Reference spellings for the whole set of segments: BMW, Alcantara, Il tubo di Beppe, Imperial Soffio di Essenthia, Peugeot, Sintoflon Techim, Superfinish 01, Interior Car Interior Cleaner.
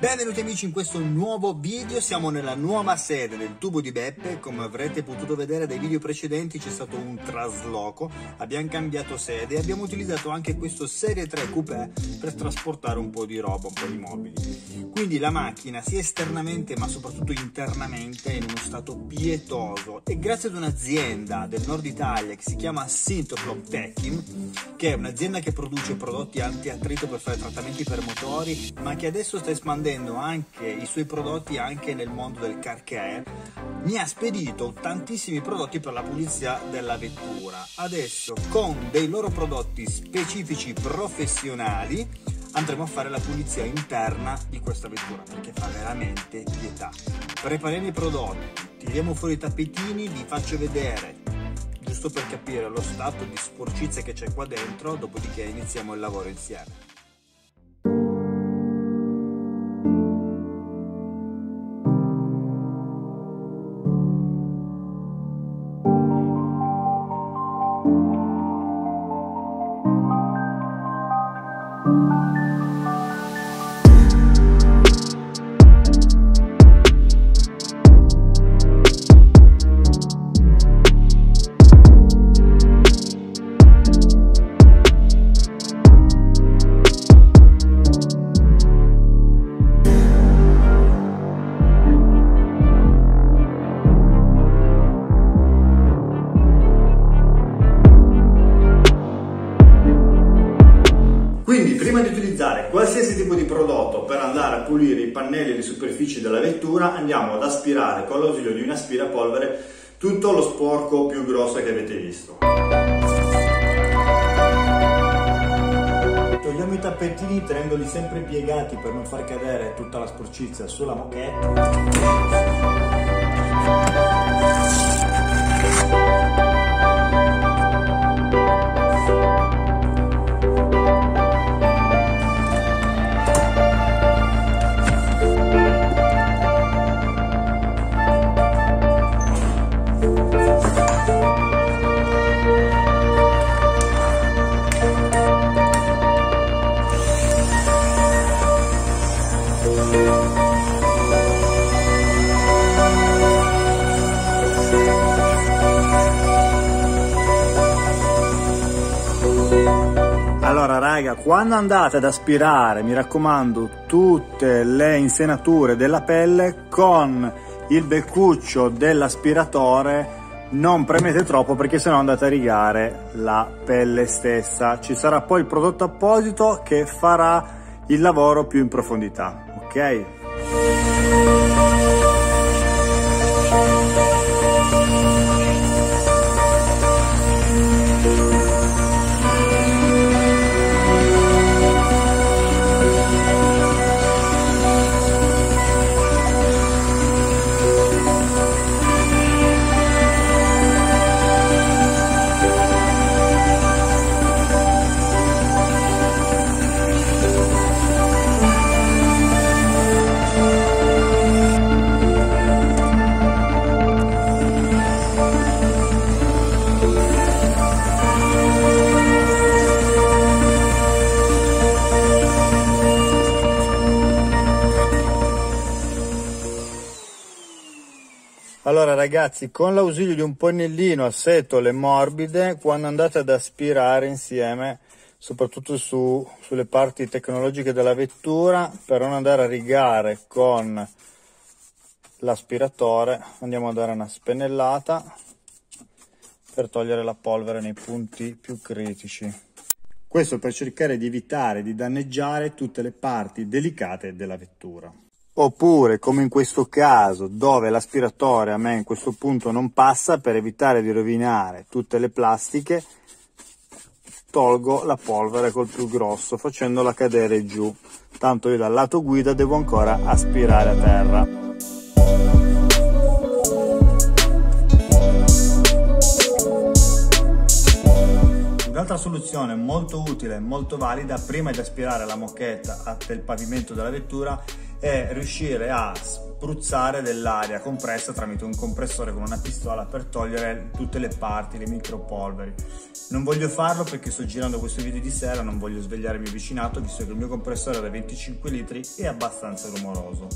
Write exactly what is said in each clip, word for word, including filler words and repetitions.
Benvenuti amici in questo nuovo video, siamo nella nuova sede del tubo di Beppe. Come avrete potuto vedere dai video precedenti c'è stato un trasloco, abbiamo cambiato sede e abbiamo utilizzato anche questo serie tre coupé per trasportare un po' di roba, un po' di mobili. Quindi la macchina sia esternamente ma soprattutto internamente è in uno stato pietoso e grazie ad un'azienda del nord Italia che si chiama Sintoflon Techim, che è un'azienda che produce prodotti anti-attrito per fare trattamenti per motori, ma che adesso sta espandendo anche i suoi prodotti anche nel mondo del car care, mi ha spedito tantissimi prodotti per la pulizia della vettura. Adesso con dei loro prodotti specifici professionali andremo a fare la pulizia interna di questa vettura, perché fa veramente pietà. Prepariamo i prodotti, tiriamo fuori i tappetini, vi faccio vedere giusto per capire lo stato di sporcizia che c'è qua dentro, dopodiché iniziamo il lavoro insieme. Qualsiasi tipo di prodotto per andare a pulire i pannelli e le superfici della vettura, andiamo ad aspirare con l'ausilio di un aspirapolvere tutto lo sporco più grosso che avete visto. Togliamo i tappetini tenendoli sempre piegati per non far cadere tutta la sporcizia sulla moquette. Allora raga, quando andate ad aspirare, mi raccomando, tutte le insenature della pelle con il beccuccio dell'aspiratore non premete troppo, perché sennò andate a rigare la pelle stessa. Ci sarà poi il prodotto apposito che farà il lavoro più in profondità, ok? Allora ragazzi, con l'ausilio di un pennellino a setole morbide, quando andate ad aspirare insieme, soprattutto su, sulle parti tecnologiche della vettura, per non andare a rigare con l'aspiratore, andiamo a dare una spennellata per togliere la polvere nei punti più critici. Questo per cercare di evitare di danneggiare tutte le parti delicate della vettura. Oppure, come in questo caso, dove l'aspiratore a me in questo punto non passa, per evitare di rovinare tutte le plastiche, tolgo la polvere col più grosso facendola cadere giù, tanto io dal lato guida devo ancora aspirare a terra. Un'altra soluzione molto utile e molto valida prima di aspirare la moquette del pavimento della vettura è riuscire a spruzzare dell'aria compressa tramite un compressore con una pistola per togliere tutte le parti, le micropolveri. Non voglio farlo perché sto girando questo video di sera, non voglio svegliare il mio vicinato visto che il mio compressore da venticinque litri è abbastanza rumoroso.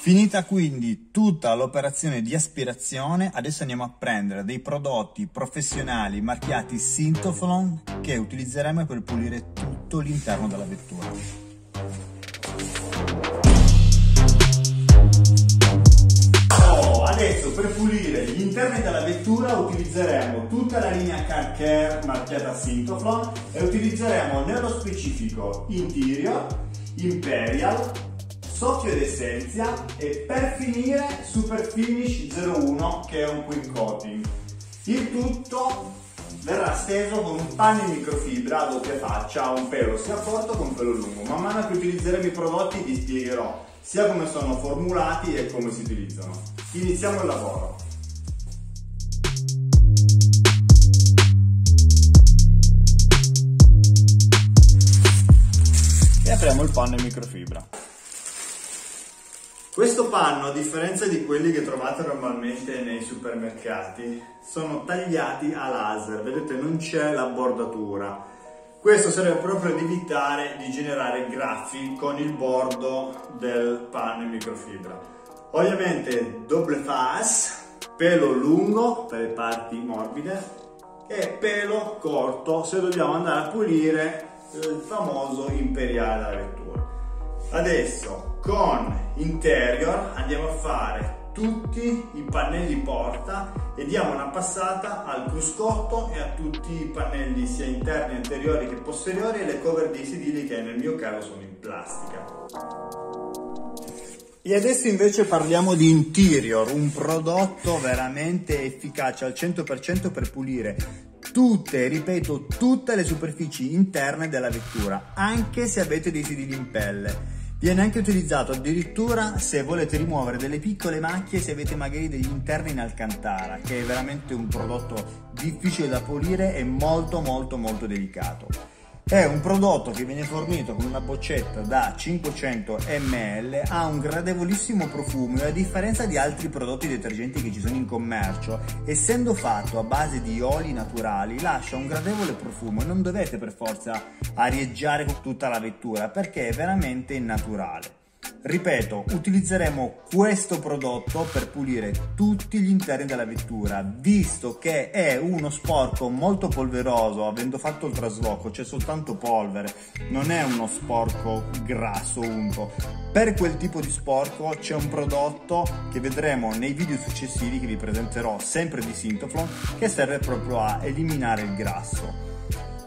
Finita quindi tutta l'operazione di aspirazione, adesso andiamo a prendere dei prodotti professionali marchiati Sintoflon che utilizzeremo per pulire tutto l'interno della vettura. Adesso per pulire gli interni della vettura utilizzeremo tutta la linea Car Care marchiata Sintoflon e utilizzeremo nello specifico Interior, Imperial, Soffio di Essenthia e per finire Superfinish zero uno che è un quick coating. Il tutto verrà steso con un panno in microfibra a doppia faccia, un pelo sia corto che un pelo lungo. Man mano che utilizzeremo i prodotti vi spiegherò sia come sono formulati e come si utilizzano. Iniziamo il lavoro. E apriamo il panno in microfibra. Questo panno, a differenza di quelli che trovate normalmente nei supermercati, sono tagliati a laser, vedete non c'è la bordatura. Questo serve proprio ad evitare di generare graffi con il bordo del panno in microfibra. Ovviamente doble face, pelo lungo per le parti morbide e pelo corto se dobbiamo andare a pulire il famoso imperiale della vettura. Adesso con Interior andiamo a fare tutti i pannelli porta e diamo una passata al cruscotto e a tutti i pannelli sia interni, anteriori che posteriori e le cover dei sedili che nel mio caso sono in plastica. E adesso invece parliamo di Interior, un prodotto veramente efficace al cento per cento per pulire tutte, ripeto, tutte le superfici interne della vettura, anche se avete dei sedili in pelle. Viene anche utilizzato addirittura se volete rimuovere delle piccole macchie, se avete magari degli interni in alcantara, che è veramente un prodotto difficile da pulire e molto molto molto delicato. È un prodotto che viene fornito con una boccetta da cinquecento millilitri, ha un gradevolissimo profumo e a differenza di altri prodotti detergenti che ci sono in commercio, essendo fatto a base di oli naturali, lascia un gradevole profumo e non dovete per forza arieggiare con tutta la vettura perché è veramente naturale. Ripeto, utilizzeremo questo prodotto per pulire tutti gli interni della vettura, visto che è uno sporco molto polveroso, avendo fatto il trasloco c'è soltanto polvere, non è uno sporco grasso unto. Per quel tipo di sporco c'è un prodotto che vedremo nei video successivi che vi presenterò sempre di Sintoflon che serve proprio a eliminare il grasso.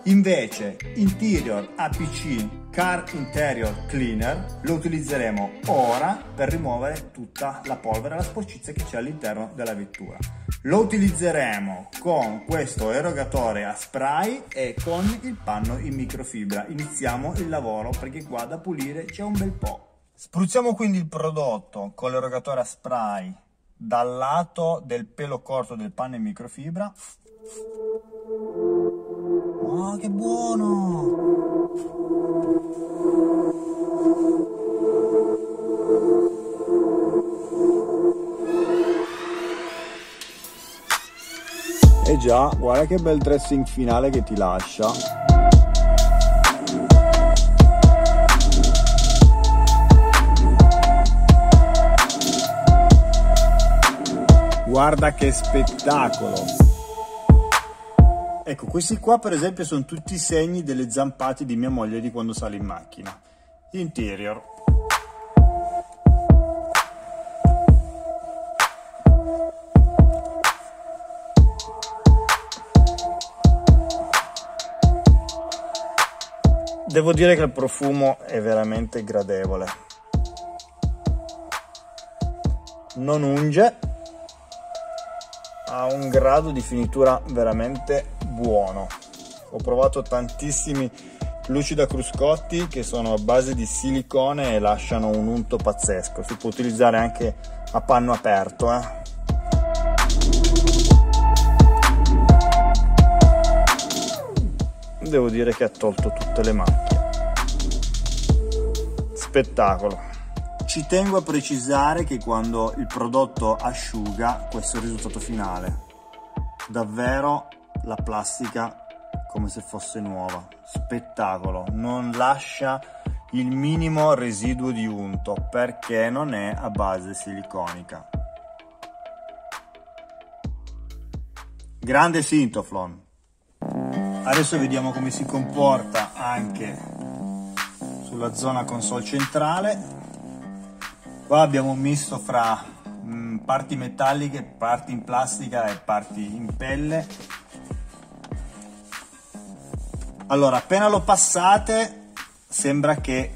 Invece Interior A P C Car Interior Cleaner lo utilizzeremo ora per rimuovere tutta la polvere e la sporcizia che c'è all'interno della vettura. Lo utilizzeremo con questo erogatore a spray e con il panno in microfibra. Iniziamo il lavoro perché qua da pulire c'è un bel po'. Spruzziamo quindi il prodotto con l'erogatore a spray dal lato del pelo corto del panno in microfibra. Oh, che buono! E già, guarda che bel dressing finale che ti lascia. Guarda che spettacolo! Ecco, questi qua per esempio sono tutti i segni delle zampate di mia moglie di quando sale in macchina. Interior. Devo dire che il profumo è veramente gradevole, non unge, ha un grado di finitura veramente buono. Ho provato tantissimi lucida cruscotti che sono a base di silicone e lasciano un unto pazzesco. Si può utilizzare anche a panno aperto, eh. Devo dire che ha tolto tutte le macchie, spettacolo. Ci tengo a precisare che quando il prodotto asciuga, questo è il risultato finale, davvero la plastica come se fosse nuova, spettacolo, non lascia il minimo residuo di unto perché non è a base siliconica. Grande Sintoflon. Adesso vediamo come si comporta anche sulla zona console centrale. Qua abbiamo un misto fra mh, parti metalliche, parti in plastica e parti in pelle. Allora, appena lo passate sembra che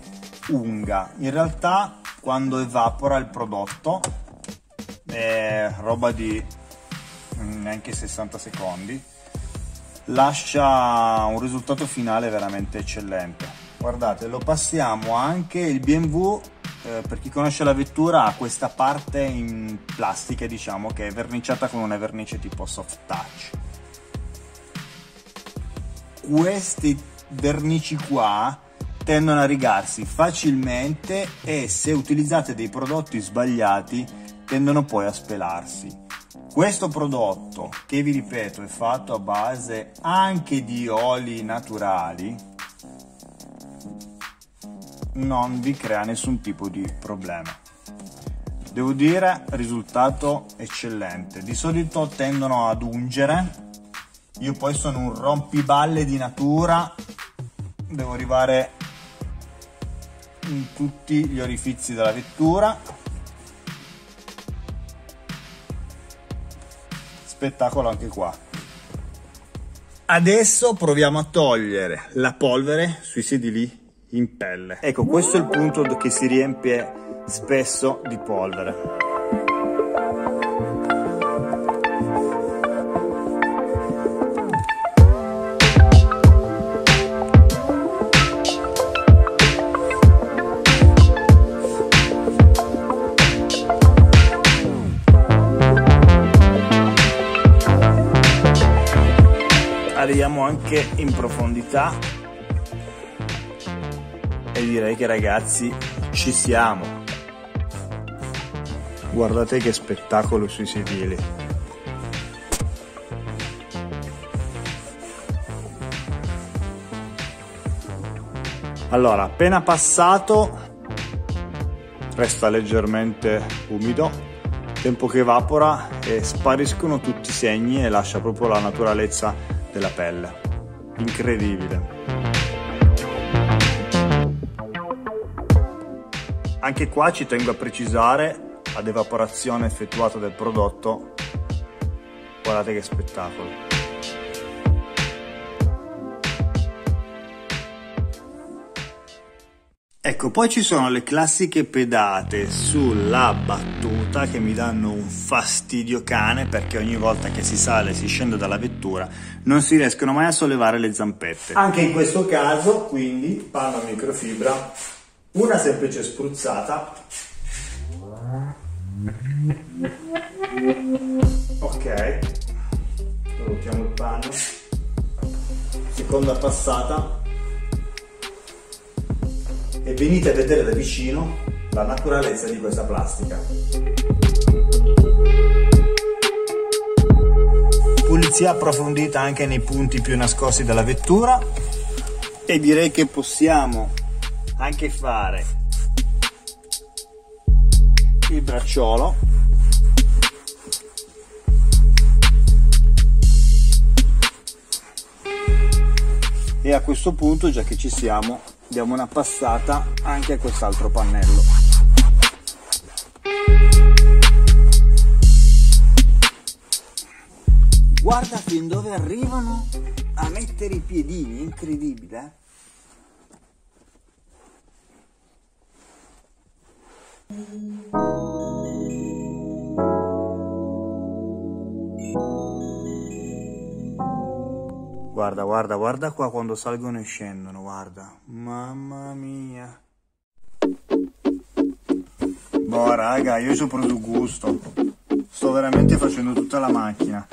unga, in realtà quando evapora il prodotto è roba di neanche sessanta secondi. Lascia un risultato finale veramente eccellente. Guardate, lo passiamo anche il B M W, eh, per chi conosce la vettura ha questa parte in plastica, diciamo, che è verniciata con una vernice tipo soft touch. Questi vernici qua tendono a rigarsi facilmente e se utilizzate dei prodotti sbagliati tendono poi a spelarsi. Questo prodotto, che vi ripeto è fatto a base anche di oli naturali, non vi crea nessun tipo di problema. Devo dire, risultato eccellente. Di solito tendono ad ungere, io poi sono un rompiballe di natura, devo arrivare in tutti gli orifizi della vettura. Spettacolo anche qua. Adesso proviamo a togliere la polvere sui sedili in pelle. Ecco, questo è il punto che si riempie spesso di polvere. Arriviamo anche in profondità e direi che, ragazzi, ci siamo. Guardate che spettacolo sui sedili. Allora, appena passato resta leggermente umido, tempo che evapora e spariscono tutti i segni e lascia proprio la naturalezza della pelle. Incredibile. Anche qua ci tengo a precisare, ad evaporazione effettuata del prodotto, guardate che spettacolo. Ecco, poi ci sono le classiche pedate sulla battuta che mi danno un fastidio cane, perché ogni volta che si sale e si scende dalla vettura non si riescono mai a sollevare le zampette. Anche in questo caso, quindi, panno a microfibra, una semplice spruzzata. Ok, toltiamo il panno, seconda passata. E venite a vedere da vicino la naturalezza di questa plastica. Pulizia approfondita anche nei punti più nascosti della vettura e direi che possiamo anche fare il bracciolo. E a questo punto, già che ci siamo, diamo una passata anche a quest'altro pannello. Guarda fin dove arrivano a mettere i piedini, incredibile. Guarda, guarda, guarda qua quando salgono e scendono, guarda. Mamma mia. Boh, raga, io ci ho preso gusto. Sto veramente facendo tutta la macchina.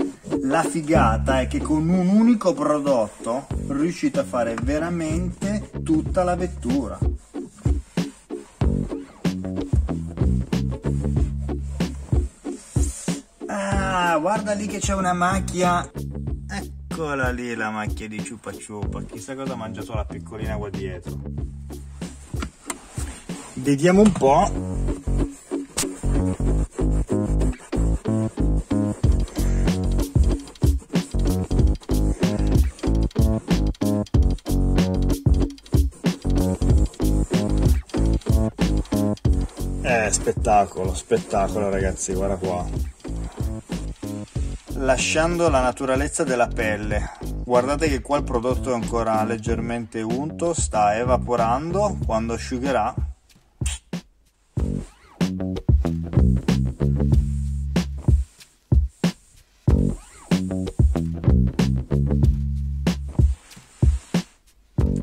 La figata è che con un unico prodotto riuscite a fare veramente tutta la vettura. Ah, guarda lì che c'è una macchia. Eccola lì la macchia di ciupa ciupa. Chissà cosa ha mangiato la piccolina qua dietro. Vediamo un po'. Eh, spettacolo, spettacolo ragazzi, guarda qua. Lasciando la naturalezza della pelle, guardate che qua il prodotto è ancora leggermente unto, sta evaporando, quando asciugherà.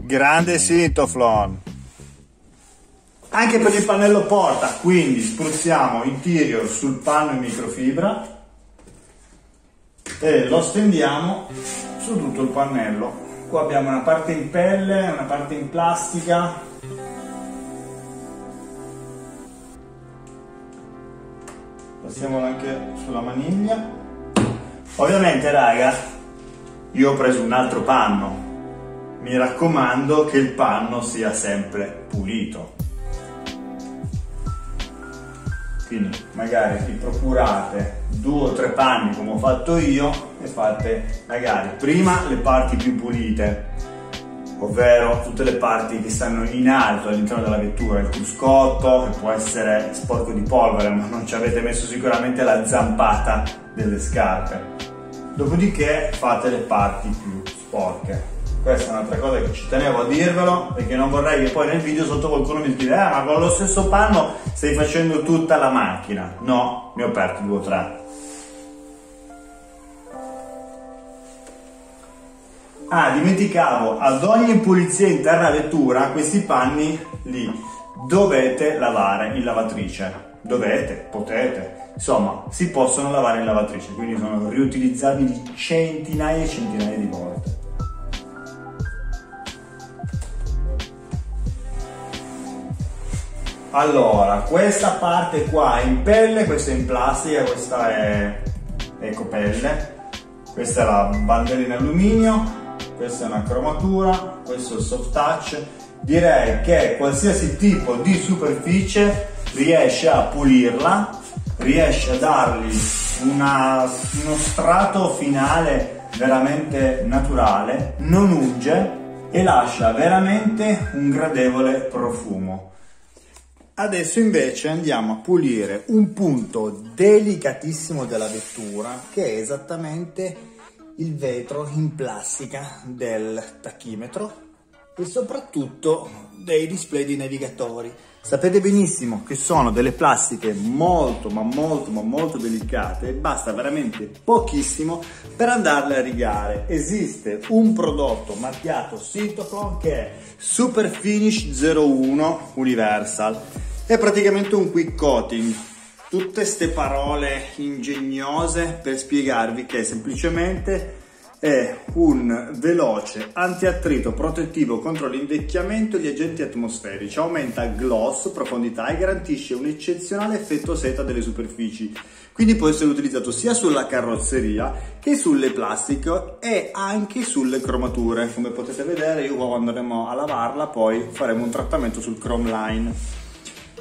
Grande Sintoflon! Anche per il pannello porta, quindi spruzziamo Interior sul panno in microfibra e lo stendiamo su tutto il pannello. Qua abbiamo una parte in pelle, una parte in plastica. Passiamola anche sulla maniglia. Ovviamente raga, io ho preso un altro panno. Mi raccomando che il panno sia sempre pulito. Quindi magari vi procurate due o tre panni come ho fatto io e fate magari prima le parti più pulite, ovvero tutte le parti che stanno in alto all'interno della vettura, il cruscotto che può essere sporco di polvere ma non ci avete messo sicuramente la zampata delle scarpe, dopodiché fate le parti più sporche. Questa è un'altra cosa che ci tenevo a dirvelo, perché non vorrei che poi nel video sotto qualcuno mi dica eh, ma con lo stesso panno stai facendo tutta la macchina. No, ne ho aperto due o tre. Ah, dimenticavo, ad ogni pulizia interna vettura questi panni li dovete lavare in lavatrice. Dovete, potete, insomma, si possono lavare in lavatrice, quindi sono riutilizzabili centinaia e centinaia di volte. Allora, questa parte qua è in pelle, questa è in plastica, questa è ecopelle, questa è la bandella in alluminio, questa è una cromatura, questo è il soft touch. Direi che qualsiasi tipo di superficie riesce a pulirla, riesce a dargli una, uno strato finale veramente naturale, non unge e lascia veramente un gradevole profumo. Adesso invece andiamo a pulire un punto delicatissimo della vettura che è esattamente il vetro in plastica del tachimetro e soprattutto dei display di navigatori. Sapete benissimo che sono delle plastiche molto ma molto ma molto delicate, basta veramente pochissimo per andarle a rigare. Esiste un prodotto marchiato Sintoflon che è Superfinish zero uno Universal. È praticamente un quick coating. Tutte ste parole ingegnose per spiegarvi che semplicemente è un veloce antiattrito protettivo contro l'invecchiamento e gli agenti atmosferici, aumenta gloss, profondità e garantisce un eccezionale effetto seta delle superfici. Quindi può essere utilizzato sia sulla carrozzeria che sulle plastiche e anche sulle cromature. Come potete vedere, io quando andremo a lavarla poi faremo un trattamento sul chrome line.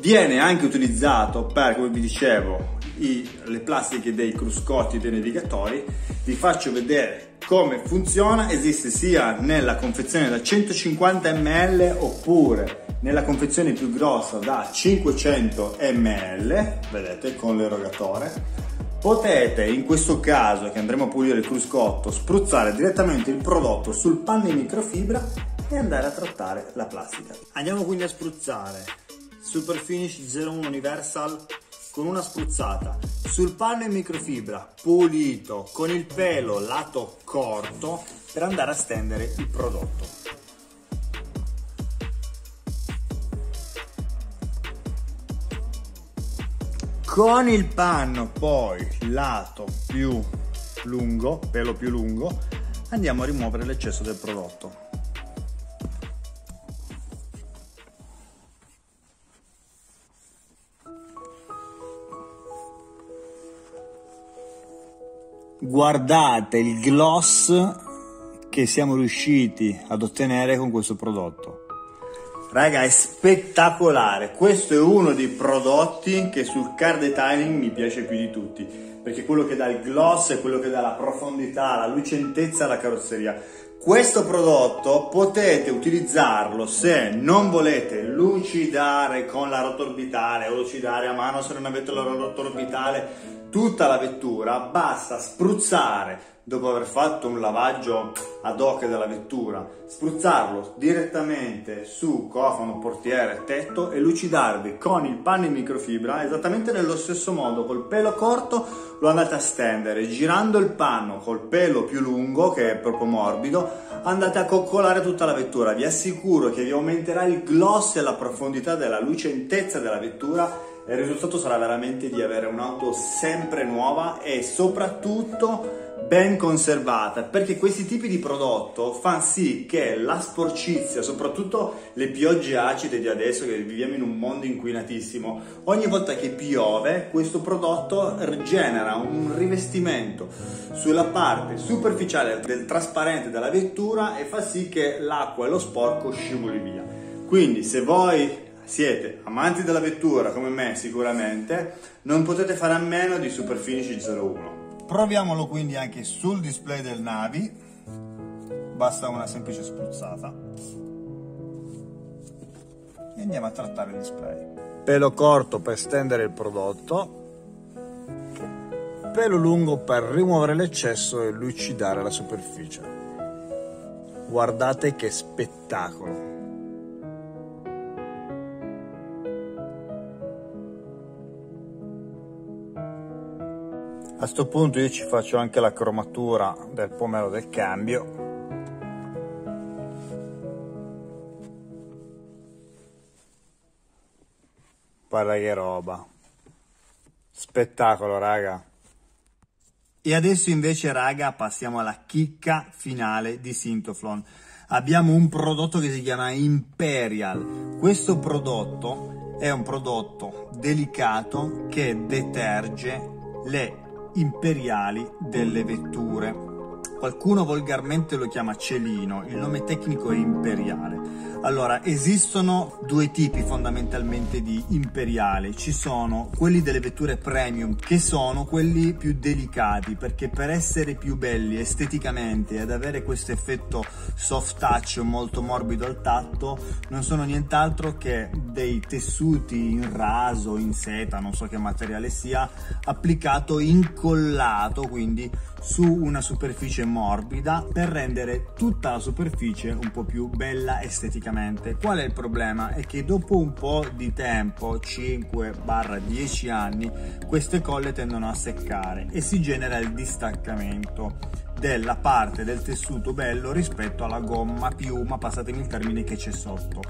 Viene anche utilizzato per, come vi dicevo, i, le plastiche dei cruscotti dei navigatori. Vi faccio vedere come funziona. Esiste sia nella confezione da centocinquanta millilitri oppure nella confezione più grossa da cinquecento millilitri, vedete, con l'erogatore. Potete, in questo caso che andremo a pulire il cruscotto, spruzzare direttamente il prodotto sul panno in microfibra e andare a trattare la plastica. Andiamo quindi a spruzzare Superfinish zero uno Universal con una spruzzata sul panno in microfibra, pulito, con il pelo lato corto per andare a stendere il prodotto. Con il panno poi lato più lungo, pelo più lungo, andiamo a rimuovere l'eccesso del prodotto. Guardate il gloss che siamo riusciti ad ottenere con questo prodotto. Raga, è spettacolare. Questo è uno dei prodotti che sul car detailing mi piace più di tutti, perché è quello che dà il gloss, è quello che dà la profondità, la lucentezza alla carrozzeria. Questo prodotto potete utilizzarlo se non volete lucidare con la rotorbitale o lucidare a mano, se non avete la rotorbitale, tutta la vettura. Basta spruzzare, dopo aver fatto un lavaggio ad hoc della vettura, spruzzarlo direttamente su cofano, portiere, tetto e lucidarvi con il panno in microfibra esattamente nello stesso modo. Col pelo corto lo andate a stendere, girando il panno col pelo più lungo che è proprio morbido andate a coccolare tutta la vettura. Vi assicuro che vi aumenterà il gloss e la profondità della lucentezza della vettura. Il risultato sarà veramente di avere un'auto sempre nuova e soprattutto ben conservata, perché questi tipi di prodotto fa sì che la sporcizia, soprattutto le piogge acide di adesso, che viviamo in un mondo inquinatissimo, ogni volta che piove questo prodotto genera un rivestimento sulla parte superficiale del trasparente della vettura e fa sì che l'acqua e lo sporco scivoli via. Quindi se voi siete amanti della vettura come me sicuramente, non potete fare a meno di Superfinish zero uno. Proviamolo quindi anche sul display del Navi, basta una semplice spruzzata e andiamo a trattare il display. Pelo corto per stendere il prodotto, pelo lungo per rimuovere l'eccesso e lucidare la superficie. Guardate che spettacolo! A questo punto io ci faccio anche la cromatura del pomelo del cambio. Guarda che roba. Spettacolo, raga. E adesso invece, raga, passiamo alla chicca finale di Sintoflon. Abbiamo un prodotto che si chiama Imperial. Questo prodotto è un prodotto delicato che deterge le imperiali delle vetture. Qualcuno volgarmente lo chiama celino, il nome tecnico è imperiale. Allora, esistono due tipi fondamentalmente di imperiali. Ci sono quelli delle vetture premium, che sono quelli più delicati, perché per essere più belli esteticamente ed avere questo effetto soft touch molto morbido al tatto, non sono nient'altro che dei tessuti in raso, in seta, non so che materiale sia, applicato incollato quindi su una superficie morbida per rendere tutta la superficie un po' più bella esteticamente. Qual è il problema? È che dopo un po' di tempo, cinque dieci anni, queste colle tendono a seccare e si genera il distaccamento della parte del tessuto bello rispetto alla gomma piuma, passatemi il termine, che c'è sotto.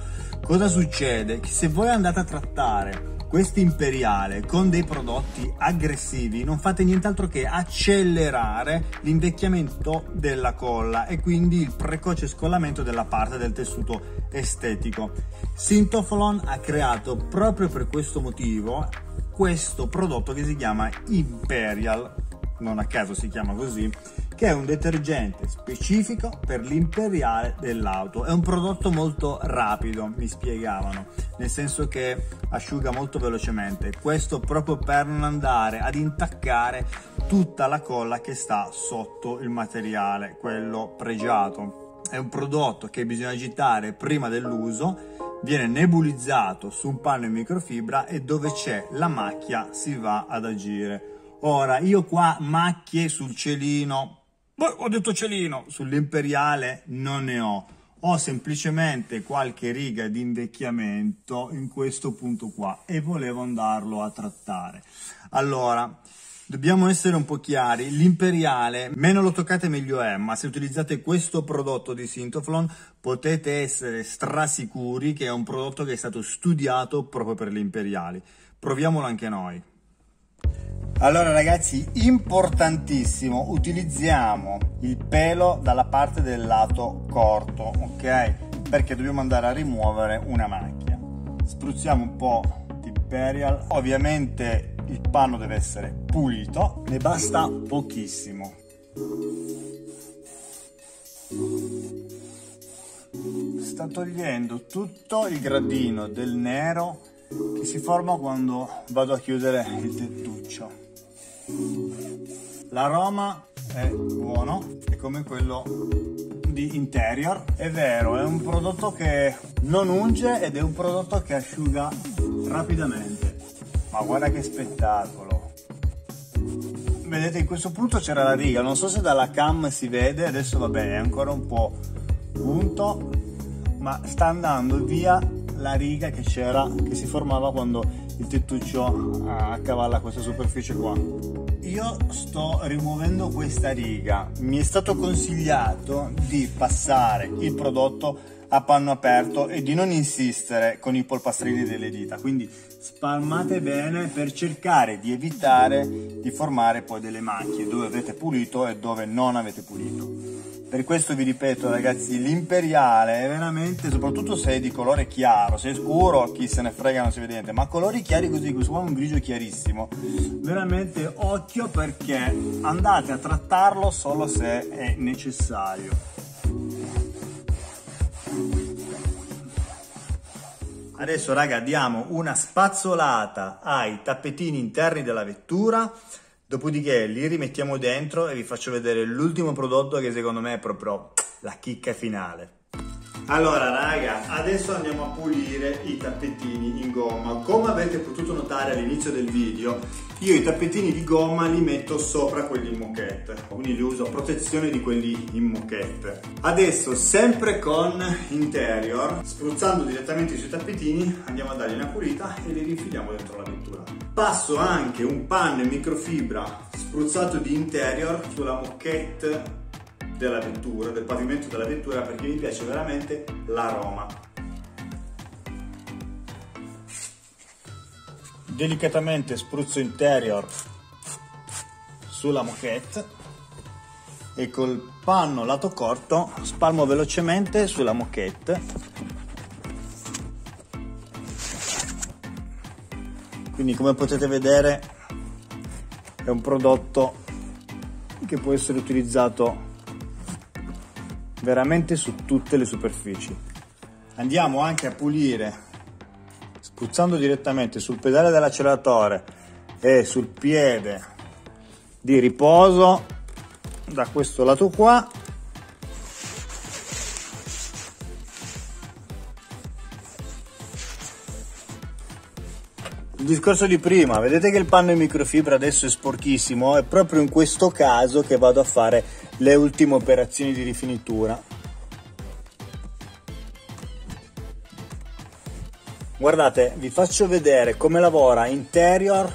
Cosa succede? Che se voi andate a trattare questo imperiale con dei prodotti aggressivi non fate nient'altro che accelerare l'invecchiamento della colla e quindi il precoce scollamento della parte del tessuto estetico. Sintoflon ha creato proprio per questo motivo questo prodotto che si chiama Imperial, non a caso si chiama così, che è un detergente specifico per l'imperiale dell'auto. È un prodotto molto rapido, mi spiegavano, nel senso che asciuga molto velocemente, questo proprio per non andare ad intaccare tutta la colla che sta sotto il materiale, quello pregiato. È un prodotto che bisogna agitare prima dell'uso, viene nebulizzato su un panno in microfibra e dove c'è la macchia si va ad agire. Ora, io qua macchie sul celino, poi ho detto celino, sull'imperiale non ne ho. ho semplicemente qualche riga di invecchiamento in questo punto qua e volevo andarlo a trattare. Allora, dobbiamo essere un po' chiari, l'imperiale meno lo toccate meglio è, ma se utilizzate questo prodotto di Sintoflon potete essere strasicuri che è un prodotto che è stato studiato proprio per gli imperiali. Proviamolo anche noi. Allora ragazzi, importantissimo, utilizziamo il pelo dalla parte del lato corto, ok? Perché dobbiamo andare a rimuovere una macchia. Spruzziamo un po' di Imperial, ovviamente il panno deve essere pulito, ne basta pochissimo. Sta togliendo tutto il gradino del nero che si forma quando vado a chiudere il tettuccio. L'aroma è buono, è come quello di Interior. È vero, è un prodotto che non unge ed è un prodotto che asciuga rapidamente. Ma guarda che spettacolo! Vedete, in questo punto c'era la riga, non so se dalla cam si vede, adesso va bene, è ancora un po' punto, ma sta andando via la riga che c'era, che si formava quando il tettuccio accavalla questa superficie qua. Io sto rimuovendo questa riga, mi è stato consigliato di passare il prodotto a panno aperto e di non insistere con i polpastrini delle dita, quindi spalmate bene per cercare di evitare di formare poi delle macchie dove avete pulito e dove non avete pulito. Per questo vi ripeto ragazzi, l'imperiale è veramente, soprattutto se è di colore chiaro, se è scuro chi se ne frega, non si vede niente, ma colori chiari così, questo qua è un grigio chiarissimo, veramente occhio, perché andate a trattarlo solo se è necessario. Adesso raga diamo una spazzolata ai tappetini interni della vettura, dopodiché li rimettiamo dentro e vi faccio vedere l'ultimo prodotto che secondo me è proprio la chicca finale. Allora raga, adesso andiamo a pulire i tappetini in gomma. Come avete potuto notare all'inizio del video, io i tappetini di gomma li metto sopra quelli in moquette, quindi li uso a protezione di quelli in moquette. Adesso, sempre con Interior, spruzzando direttamente sui tappetini, andiamo a dargli una pulita e li rifiliamo dentro la vettura. Passo anche un panno in microfibra spruzzato di Interior sulla moquette della vettura, del pavimento della vettura, perché mi piace veramente l'aroma. Delicatamente spruzzo Interior sulla moquette e col panno lato corto spalmo velocemente sulla moquette, quindi come potete vedere è un prodotto che può essere utilizzato veramente su tutte le superfici. Andiamo anche a pulire spruzzando direttamente sul pedale dell'acceleratore e sul piede di riposo da questo lato qua, il discorso di prima, vedete che il panno in microfibra adesso è sporchissimo, è proprio in questo caso che vado a fare le ultime operazioni di rifinitura. Guardate, vi faccio vedere come lavora Interior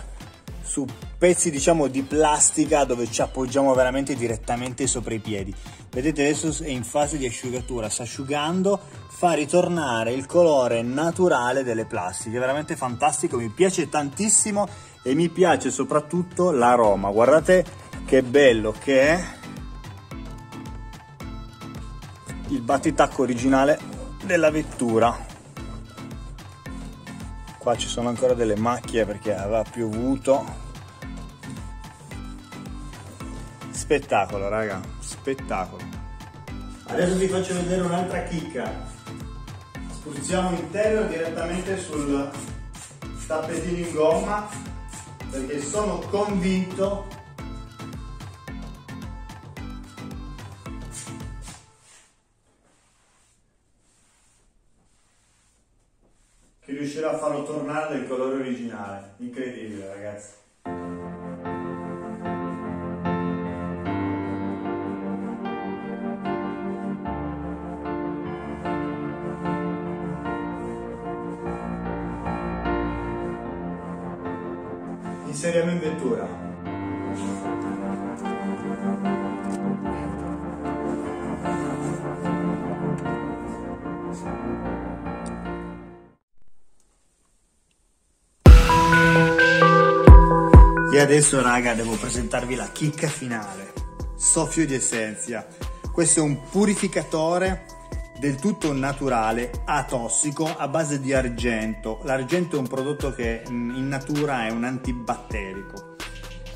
su pezzi diciamo di plastica dove ci appoggiamo veramente direttamente sopra i piedi. Vedete, adesso è in fase di asciugatura, sta asciugando, fa ritornare il colore naturale delle plastiche, è veramente fantastico, mi piace tantissimo e mi piace soprattutto l'aroma. Guardate che bello che è il battitacco originale della vettura. Qua ci sono ancora delle macchie perché aveva piovuto. Spettacolo raga, spettacolo. Adesso vi faccio vedere un'altra chicca. Spruzziamo Interior direttamente sul tappetino in gomma perché sono convinto che riuscirà a farlo tornare del colore originale. Incredibile ragazzi. Inseriamo in vettura. E adesso raga devo presentarvi la chicca finale. Soffio di Essenthia. Questo è un purificatore del tutto naturale, atossico, a base di argento. L'argento è un prodotto che in natura è un antibatterico.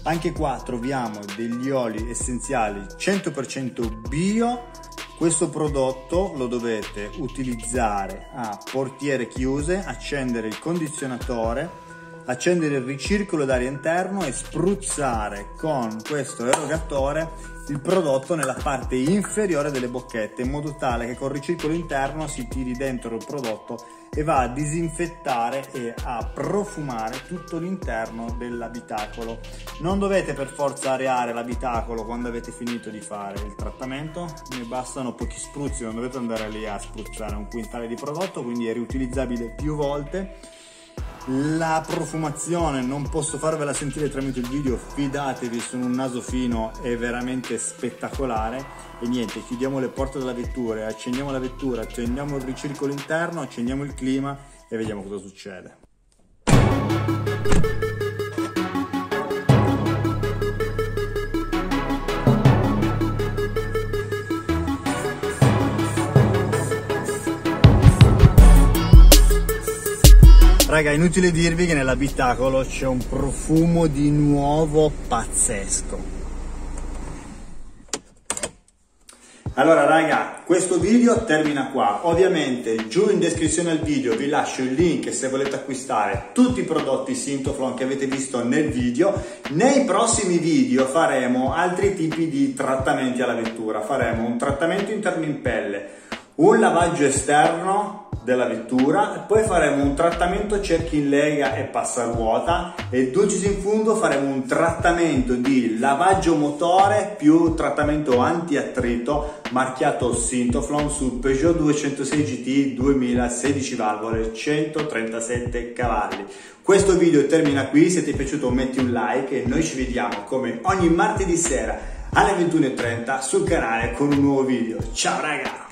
Anche qua troviamo degli oli essenziali cento per cento bio. Questo prodotto lo dovete utilizzare a portiere chiuse, accendere il condizionatore, accendere il ricircolo d'aria interno e spruzzare con questo erogatore il prodotto nella parte inferiore delle bocchette, in modo tale che col ricircolo interno si tiri dentro il prodotto e va a disinfettare e a profumare tutto l'interno dell'abitacolo. Non dovete per forza areare l'abitacolo quando avete finito di fare il trattamento, ne bastano pochi spruzzi, non dovete andare lì a spruzzare un quintale di prodotto, quindi è riutilizzabile più volte. La profumazione non posso farvela sentire tramite il video, fidatevi, sono un naso fino, è veramente spettacolare. E niente, chiudiamo le porte della vettura, accendiamo la vettura, accendiamo il ricircolo interno, accendiamo il clima e vediamo cosa succede. Raga, inutile dirvi che nell'abitacolo c'è un profumo di nuovo pazzesco. Allora raga, questo video termina qua. Ovviamente giù in descrizione al video vi lascio il link se volete acquistare tutti i prodotti Sintoflon che avete visto nel video. Nei prossimi video faremo altri tipi di trattamenti alla vettura. Faremo un trattamento interno in pelle, un lavaggio esterno della vettura, poi faremo un trattamento cerchi in lega e passaruota e dulcis in fundo faremo un trattamento di lavaggio motore più trattamento antiattrito marchiato Sintoflon su Peugeot duecentosei G T duemila sedici valvole centotrentasette cavalli. Questo video termina qui, se ti è piaciuto metti un like e noi ci vediamo come ogni martedì sera alle ventuno e trenta sul canale con un nuovo video. Ciao raga!